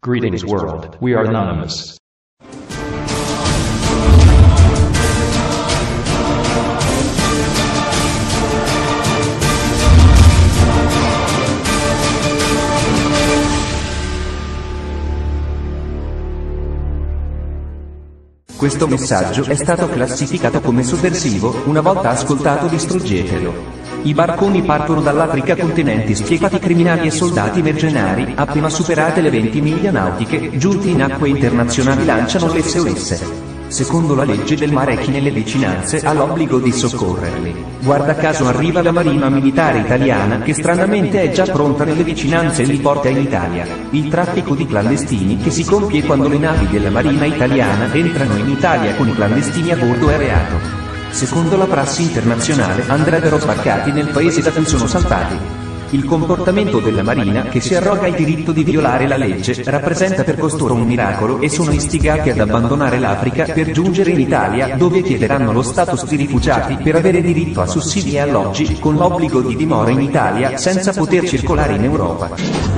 Greetings, world. We are anonymous. Questo messaggio è stato classificato come sovversivo, una volta ascoltato distruggetelo. I barconi partono dall'Africa continenti spietati criminali e soldati mercenari, appena superate le 20 miglia nautiche, giunti in acque internazionali lanciano le S.O.S. Secondo la legge del mare chi nelle vicinanze ha l'obbligo di soccorrerli. Guarda caso arriva la marina militare italiana che stranamente è già pronta nelle vicinanze e li porta in Italia. Il traffico di clandestini che si compie quando le navi della marina italiana entrano in Italia con i clandestini a bordo è reato. Secondo la prassi internazionale andrebbero sbarcati nel paese da cui sono saltati. Il comportamento della Marina, che si arroga il diritto di violare la legge, rappresenta per costoro un miracolo e sono istigati ad abbandonare l'Africa per giungere in Italia, dove chiederanno lo status di rifugiati per avere diritto a sussidi e alloggi, con l'obbligo di dimora in Italia senza poter circolare in Europa.